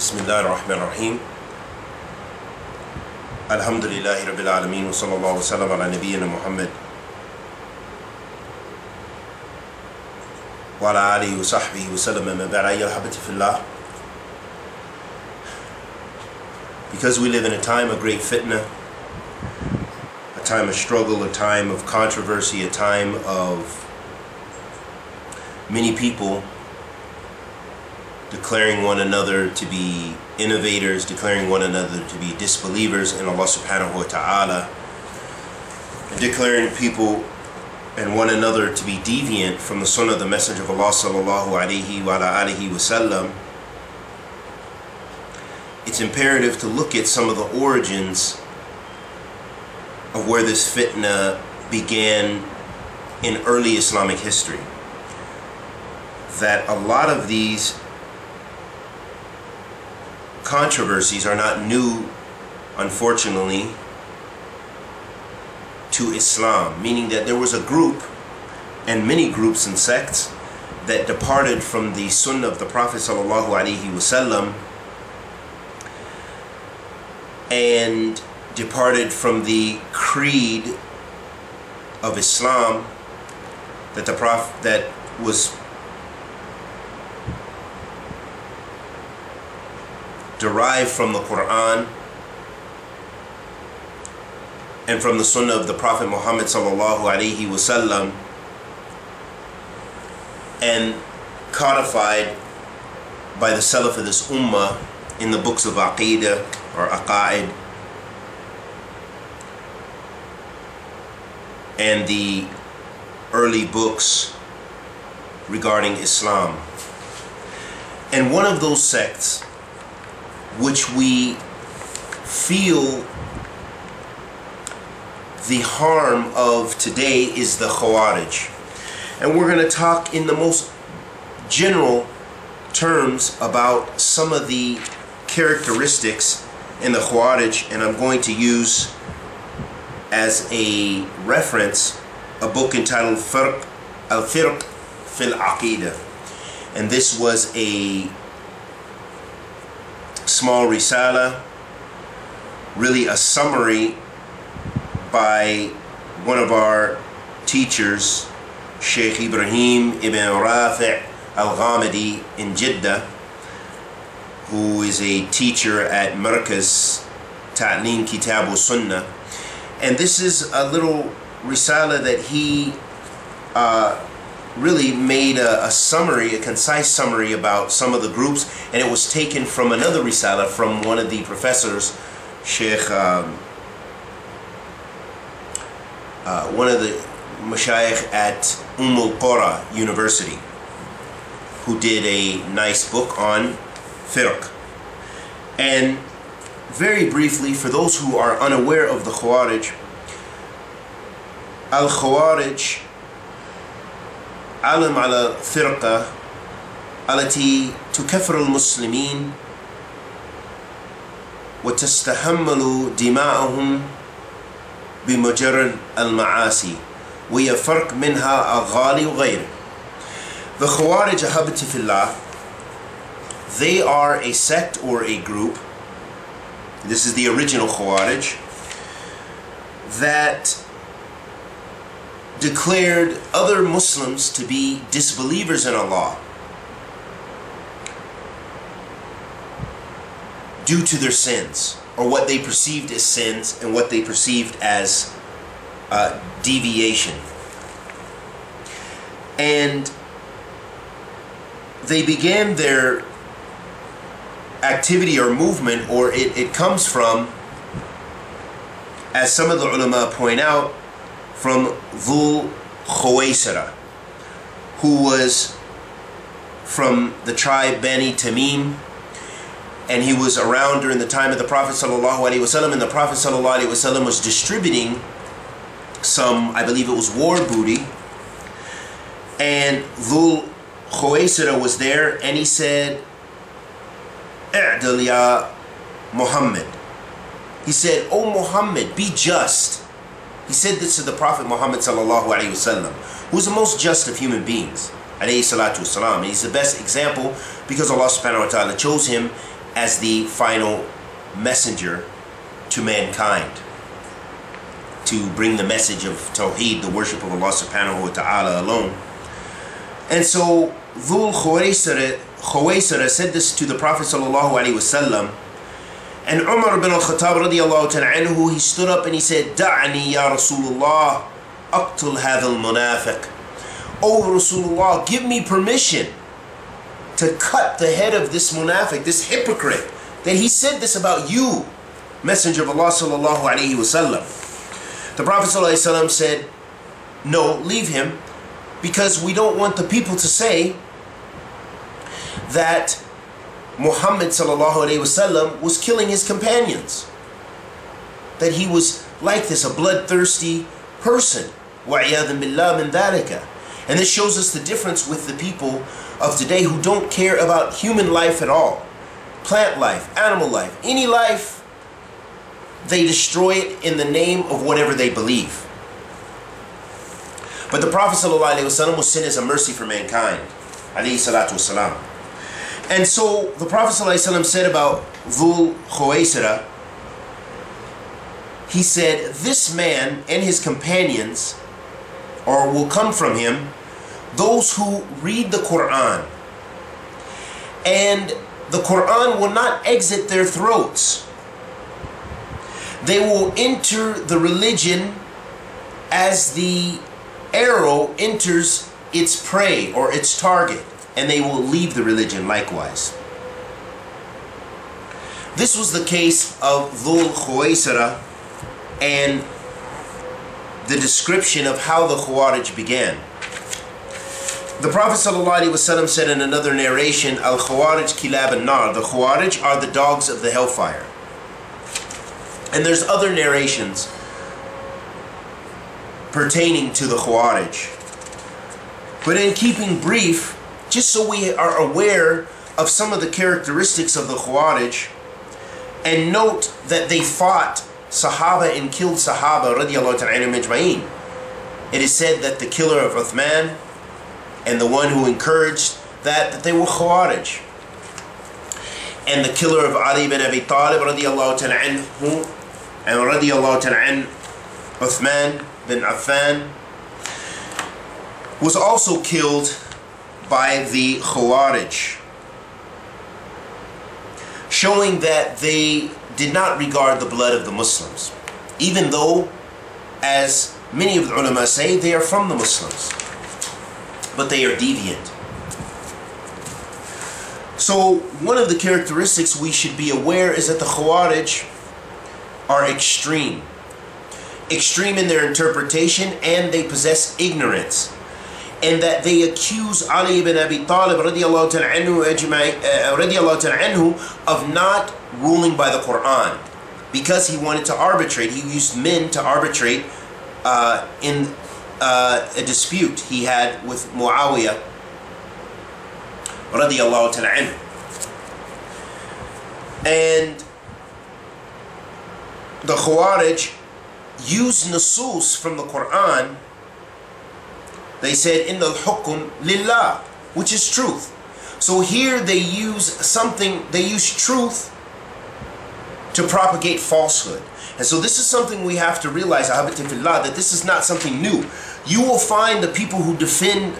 Bismillah ar-Rahman ar-Rahim. Alhamdulillahi Rabbil Alameen wa sallallahu wa sallam ala nabiyyina Muhammad wa ala alihi wa sahbihi wa sallam ma ba'da al-habati fillah. Because we live in a time of great fitna, a time of struggle, a time of controversy, a time of many people declaring one another to be innovators, declaring one another to be disbelievers in Allah subhanahu wa ta'ala, declaring people and one another to be deviant from the sunnah of the Messenger of Allah sallallahu alayhi wa alihi wa sallam. It's imperative to look at some of the origins of where this fitna began in early Islamic history. That a lot of these controversies are not new, unfortunately, to Islam, meaning that there was a group and many groups and sects that departed from the sunnah of the Prophet sallallahu alaihi wasallam and departed from the creed of Islam that the Prophet was derived from the Quran and from the Sunnah of the Prophet Muhammad sallallahu alaihi wasallam, and codified by the Salaf of this Ummah in the books of Aqidah or Aqa'id and the early books regarding Islam. And one of those sects which we feel the harm of today is the Khawarij. And we're going to talk in the most general terms about some of the characteristics in the Khawarij, and I'm going to use as a reference a book entitled Al-Firq fil Aqidah. And this was a small risala, really a summary by one of our teachers, Sheikh Ibrahim ibn Rafi' al Ghamidi in Jeddah, who is a teacher at Markaz Ta'leem Kitabu Sunnah. And this is a little risala that he really made a summary, a concise summary about some of the groups, and it was taken from another risala from one of the professors, Sheikh, one of the mashayikh at Ummul Qura University, who did a nice book on firq. And very briefly, for those who are unaware of the Khawarij, Al-Khawarij علم على الفرقة التي تكفر المسلمين وتستحمل دماءهم بمجرد المعاصي وهي فرق منها الغالي وغيره. The Khawarij أحبتي في الله, they are a sect or a group, this is the original Khawarij, that declared other Muslims to be disbelievers in Allah due to their sins, or what they perceived as sins and what they perceived as deviation. And they began their activity or movement, or it comes from, as some of the ulama point out, from Dhul Khuwaysira, who was from the tribe Bani Tamim, and he was around during the time of the Prophet ﷺ, and the Prophet ﷺ was distributing some, I believe it was war booty, and Dhul Khuwaysira was there, and he said, "I'dil ya Muhammad." He said, "O Muhammad, be just." He said this to the Prophet Muhammad sallallahu alaihi wasallam, who's the most just of human beings, alayhi salatu wasalam. He's the best example because Allah subhanahu wa ta'ala chose him as the final messenger to mankind, to bring the message of tawheed, the worship of Allah subhanahu wa ta'ala alone. And so Dhul Khuwaysira said this to the Prophet sallallahu alaihi wasallam, and Umar ibn al-Khattab radiyallahu ta'ala anhu, he stood up and he said, "Da'ani ya Rasulullah, aqtul hadha al-munafiq." "Oh Rasulullah, give me permission to cut the head of this munafiq, this hypocrite, that he said this about you, Messenger of Allah sallallahu alaihi wasallam." The Prophet sallallahu alaihi wasallam said, "No, leave him, because we don't want the people to say that Muhammad sallallahu alaihi wasallam was killing his companions, that he was like this, a bloodthirsty person." وَعِيَاذًا بِاللَّهِ مِنْ ذَلِكَ. And this shows us the difference with the people of today who don't care about human life at all. Plant life, animal life, any life, they destroy it in the name of whatever they believe. But the Prophet ﷺ was sent as a mercy for mankind, alayhi salatu wasalam. And so the Prophet ﷺ said about Dhul Khuwaysira, he said, "This man and his companions, or will come from him, those who read the Quran, and the Quran will not exit their throats. They will enter the religion as the arrow enters its prey or its target, and they will leave the religion likewise." This was the case of Dhul Khuwaysira and the description of how the Khawarij began. The Prophet ﷺ said in another narration, "Al-Khawarij kilab an-nar." The Khawarij are the dogs of the hellfire. And there's other narrations pertaining to the Khawarij. But in keeping brief, just so we are aware of some of the characteristics of the Khawarij, and note that they fought Sahaba and killed Sahaba radiyallahu ta'ala majma'in. It is said that the killer of Uthman and the one who encouraged that they were Khawarij. And the killer of Ali ibn Abi Talib radiyallahu ta'ala anhu, and radiyallahu ta'ala an Uthman bin Affan, was also killed by the Khawarij, showing that they did not regard the blood of the Muslims, even though, as many of the ulama say, they are from the Muslims, but they are deviant. So one of the characteristics we should be aware is that the Khawarij are extreme. Extreme in their interpretation, and they possess ignorance, and that they accuse Ali ibn Abi Talib radiyallahu ta'ala anhu of not ruling by the Quran, because he wanted to arbitrate. He used men to arbitrate in a dispute he had with Muawiyah radiyallahu ta'ala anhu. And the Khawarij used nusus from the Quran. They said, "In the hukum lillah," which is truth. So here they use something, they use truth to propagate falsehood. And so this is something we have to realize, that this is not something new. You will find the people who defend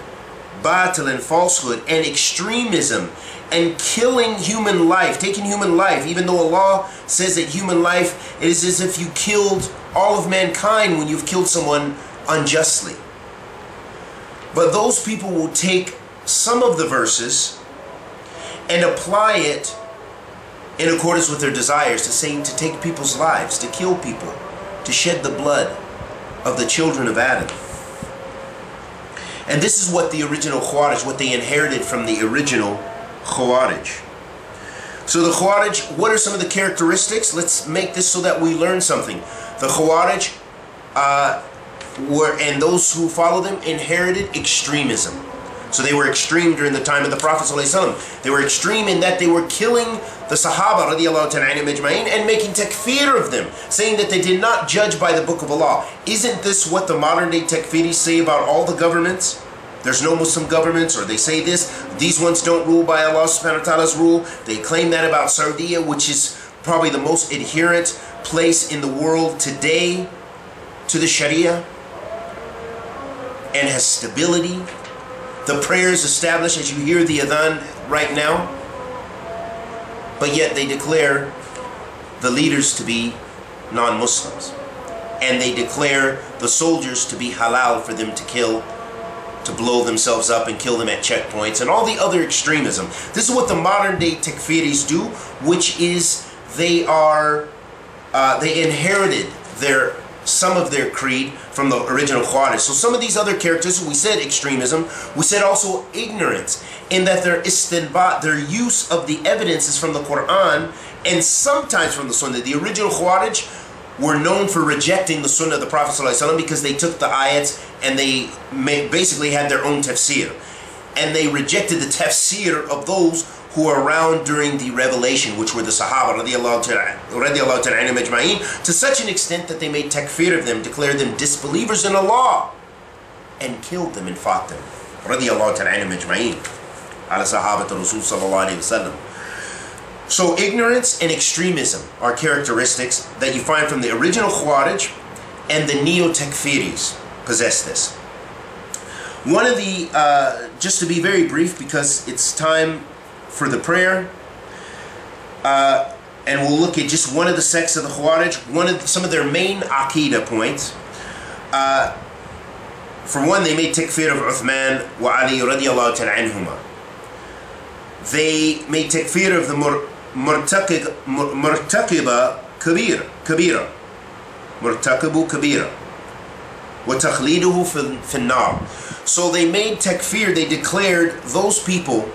batil and falsehood and extremism and killing human life, taking human life, even though Allah says that human life is as if you killed all of mankind when you've killed someone unjustly. But those people will take some of the verses and apply it in accordance with their desires, to say, to take people's lives, to kill people, to shed the blood of the children of Adam. And this is what the original Khawarij, what they inherited from the original Khawarij. So the Khawarij, what are some of the characteristics? Let's make this so that we learn something. The Khawarij and those who follow them inherited extremism. So they were extreme during the time of the Prophet ﷺ. They were extreme in that they were killing the Sahaba radiyallahu ta'ala anhum ajma'in and making takfir of them, saying that they did not judge by the book of Allah. Isn't this what the modern day takfiris say about all the governments? There's no Muslim governments, or they say this. These ones don't rule by Allah subhanahu wa ta'ala's rule. They claim that about Saudi, which is probably the most adherent place in the world today to the Sharia, and has stability. The prayer is established as you hear the adhan right now, but yet they declare the leaders to be non-Muslims, and they declare the soldiers to be halal for them to kill, to blow themselves up and kill them at checkpoints, and all the other extremism. This is what the modern day Takfiris do, which is they inherited some of their creed from the original Khawarij. So some of these other characteristics, we said extremism, we said also ignorance, in that their istinbat, their use of the evidence is from the Quran and sometimes from the Sunnah. The original Khawarij were known for rejecting the Sunnah of the Prophet ﷺ because they took the ayats and they basically had their own tafsir. And they rejected the tafsir of those who were around during the revelation, which were the Sahaba رضي الله تعالى to such an extent that they made takfir of them, declared them disbelievers in Allah, and killed them and fought them رضي الله تعالى على صحابة الرسول صلى الله عليه وسلم. So ignorance and extremism are characteristics that you find from the original Khawarij, and the Neo-Takfiris possess this. One of the, just to be very brief because it's time for the prayer, and we'll look at just one of the sects of the Khawarij, some of their main Aqidah points. For one, they made takfir of Uthman wa Ali radiallahu ta'ala anhuma. They made takfir of the Murtaqiba Kabira, Murtaqibu Kabira, wa Takhliduhu fil Nar. So they made takfir, they declared those people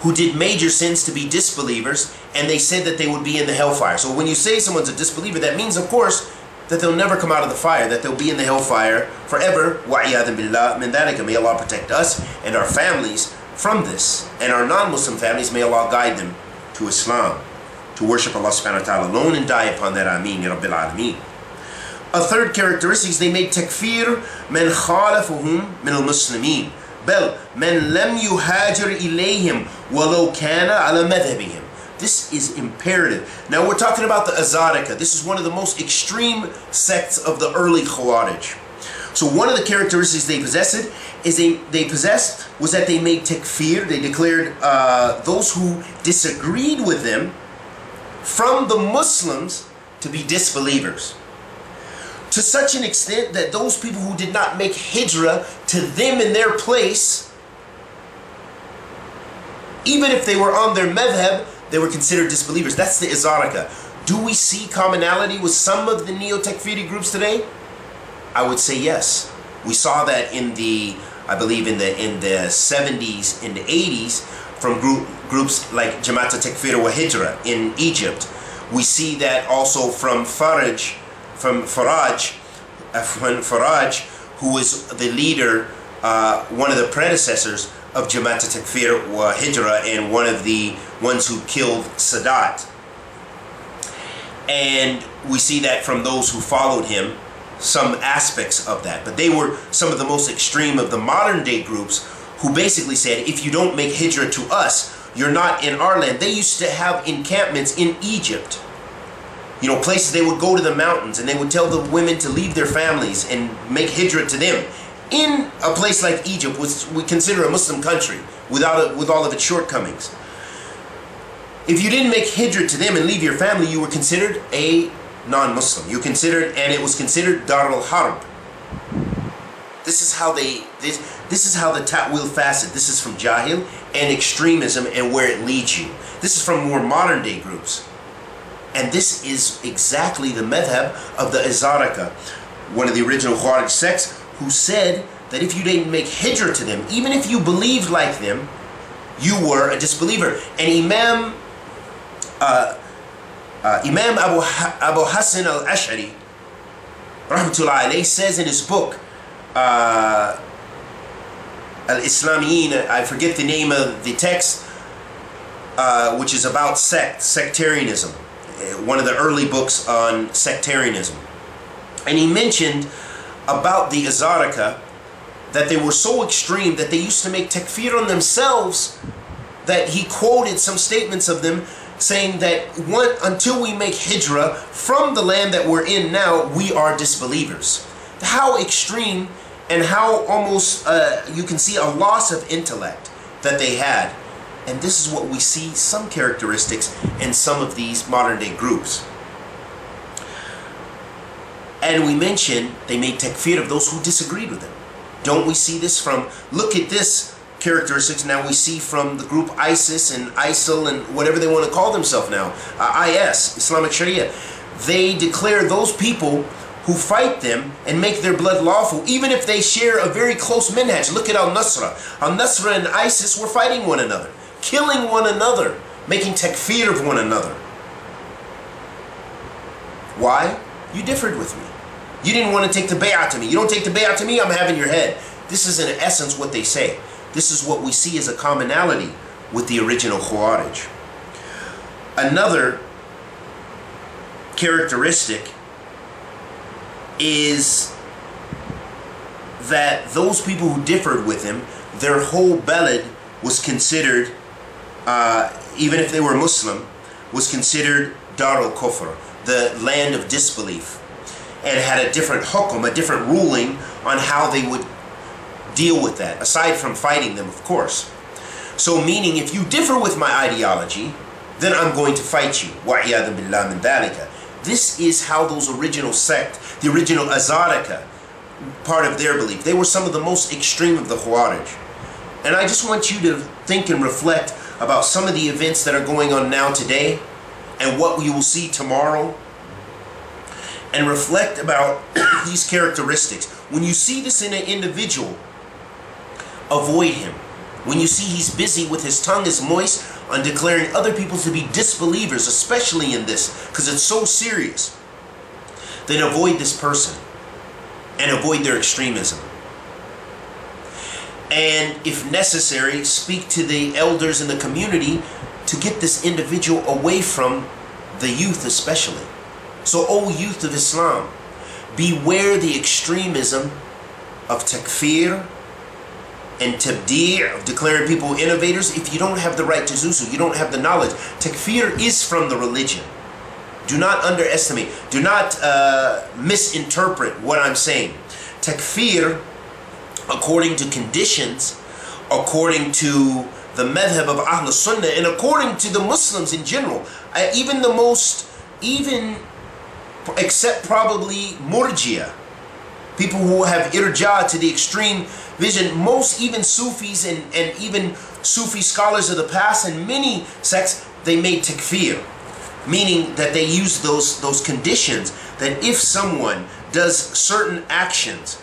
who did major sins to be disbelievers, and they said that they would be in the hellfire. So when you say someone's a disbeliever, that means, of course, that they'll never come out of the fire, that they'll be in the hellfire forever. Wa'iyadun billah min dhalika. May Allah protect us and our families from this, and our non-Muslim families, may Allah guide them to Islam, to worship Allah subhanahu wa ta'ala alone and die upon that. Ameen, ya Rabbil Alameen. A third characteristic is they made takfir man khalafuhum min al-Muslimin, bal man lam yuhajir ilayhim walau kana ala madhabihim. This is imperative. Now we're talking about the Azariqa. This is one of the most extreme sects of the early Khawarij. So one of the characteristics they possessed was that they made takfir. They declared those who disagreed with them from the Muslims to be disbelievers, to such an extent that those people who did not make hijrah to them in their place, even if they were on their madhab, they were considered disbelievers. That's the Azariqa. Do we see commonality with some of the neo-Takfiri groups today? I would say yes. We saw that in the, I believe in the 70s and the 80s, from groups like Jamaat al-Takfir wa al-Hijrah in Egypt. We see that also from Faraj, who was the leader, one of the predecessors of Jamaat al-Takfir wa al-Hijrah, and one of the ones who killed Sadat. And we see that from those who followed him, some aspects of that. But they were some of the most extreme of the modern day groups, who basically said, if you don't make hijrah to us, you're not in our land. They used to have encampments in Egypt, you know, places they would go to the mountains, and they would tell the women to leave their families and make hijrah to them in a place like Egypt, which we consider a Muslim country with all of its shortcomings. If you didn't make hijrah to them and leave your family, you were considered a non-Muslim. You considered, and it was considered Darul Harb. This is how they, this is how the Ta'wil facet. This is from Jahil and extremism and where it leads you. This is from more modern day groups. And this is exactly the madhab of the Azariqa, one of the original Khawarij sects, who said that if you didn't make hijrah to them, even if you believed like them, you were a disbeliever. And Imam Abu Hassan al-Ash'ari rahmatullahi alayhi says in his book Al-Islamiyyin, I forget the name of the text, which is about sectarianism, one of the early books on sectarianism. And he mentioned about the Azariqa that they were so extreme that they used to make takfir on themselves, that he quoted some statements of them saying that until we make hijrah from the land that we're in now, we are disbelievers. How extreme, and how almost you can see a loss of intellect that they had. And this is what we see, some characteristics in some of these modern day groups. And we mentioned they made takfir of those who disagreed with them. Don't we see this from, look at this characteristics now we see from the group ISIS and ISIL and whatever they want to call themselves now, IS, Islamic Sharia. They declare those people who fight them and make their blood lawful, even if they share a very close minhaj. Look at al-Nusra. Al-Nusra and ISIS were fighting one another, killing one another, making takfir of one another. Why? You differed with me. You didn't want to take the bay'ah to me. You don't take the bay'ah to me, I'm having your head. This is in essence what they say. This is what we see as a commonality with the original Khawarij. Another characteristic is that those people who differed with him, their whole beled was considered, even if they were Muslim, was considered Darul Kufr, the land of disbelief, and had a different hukum, a different ruling on how they would deal with that, aside from fighting them, of course. So meaning, if you differ with my ideology, then I'm going to fight you. وَعِيَاذًا بِاللَّهِ مِنْ ذَلِكَ. This is how those original sect, the original Azariqa, part of their belief. They were some of the most extreme of the Khawarij. And I just want you to think and reflect about some of the events that are going on now today and what we will see tomorrow. And reflect about these characteristics. When you see this in an individual, avoid him. When you see he's busy with his tongue is moist on declaring other people to be disbelievers, especially in this, because it's so serious, then avoid this person and avoid their extremism. And if necessary, speak to the elders in the community to get this individual away from the youth especially. So, O youth of Islam, beware the extremism of takfir and tabdi', of declaring people innovators, if you don't have the right to do so, you don't have the knowledge. Takfir is from the religion. Do not underestimate, do not misinterpret what I'm saying. Takfir, according to conditions, according to the madhab of Ahl Sunnah, and according to the Muslims in general, even the most, except probably Murjia, people who have irja to the extreme vision, most even Sufis and even Sufi scholars of the past and many sects, they made takfir, meaning that they use those conditions that if someone does certain actions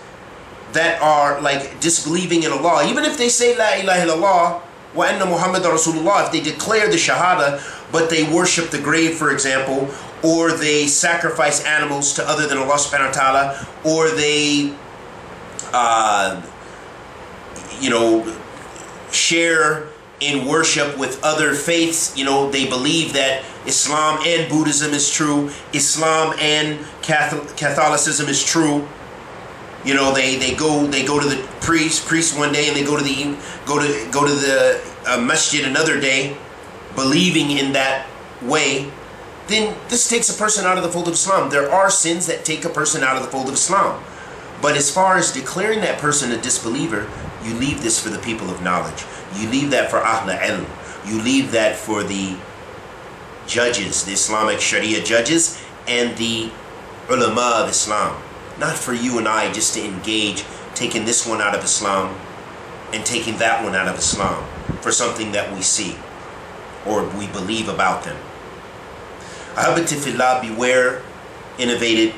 that are like disbelieving in Allah, even if they say La ilaha illallah wa anna Muhammad Rasulullah, if they declare the shahada but they worship the grave, for example, or they sacrifice animals to other than Allah subhanahu wa ta'ala, or they share in worship with other faiths, they believe that Islam and Buddhism is true, Islam and Catholicism is true, they go to the priest one day, and they go to the masjid another day, believing in that way, then this takes a person out of the fold of Islam. There are sins that take a person out of the fold of Islam. But as far as declaring that person a disbeliever, you leave this for the people of knowledge. You leave that for Ahl al-Ilm. You leave that for the judges, the Islamic Sharia judges, and the ulama of Islam. Not for you and I just to engage taking this one out of Islam and taking that one out of Islam for something that we see or we believe about them. Ahabati fillah, beware innovated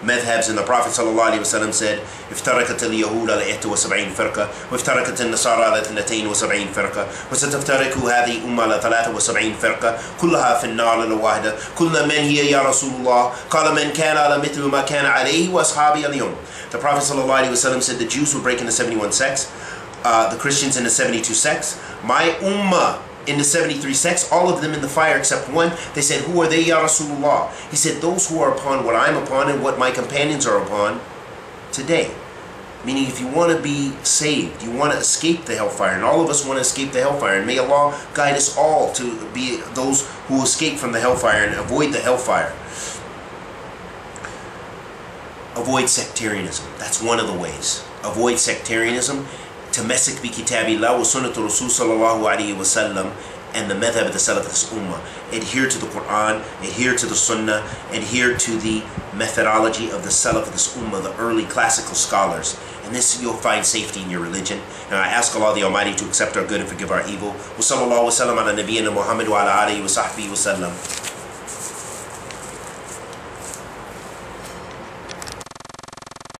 madhabs. And the Prophet ﷺ said, افترقت اليهود على 71 فرقة وافترقت النصارى على 72 فرقة وستفترق هذه الأمة على 73 فرقة كلها في النار الواحدة كل من هي يا رسول الله قال من كان على مثل ما كان عليه وأصحابي اليوم. The Prophet ﷺ said the Jews will break into 71 sects, the Christians into 72 sects, my ummah in the 73 sects, all of them in the fire except one. They said, who are they, Ya Rasulullah? He said, those who are upon what I'm upon and what my companions are upon today. Meaning, if you want to be saved, you want to escape the hellfire, and all of us want to escape the hellfire, and may Allah guide us all to be those who escape from the hellfire and avoid the hellfire. Avoid sectarianism. That's one of the ways. Avoid sectarianism. Tamassik bi kitabillah wa sunnat Rasul sallallahu alayhi wa sallam, and the madhab of the Salaf of this ummah. Adhere to the Quran, adhere to the Sunnah, adhere to the methodology of the Salaf of this ummah, the early classical scholars. And this, you'll find safety in your religion. And I ask Allah the Almighty to accept our good and forgive our evil. Wa sallallahu wa sallam ala nabiyyina Muhammad wa ala alihi wa sahbihi wa sallam.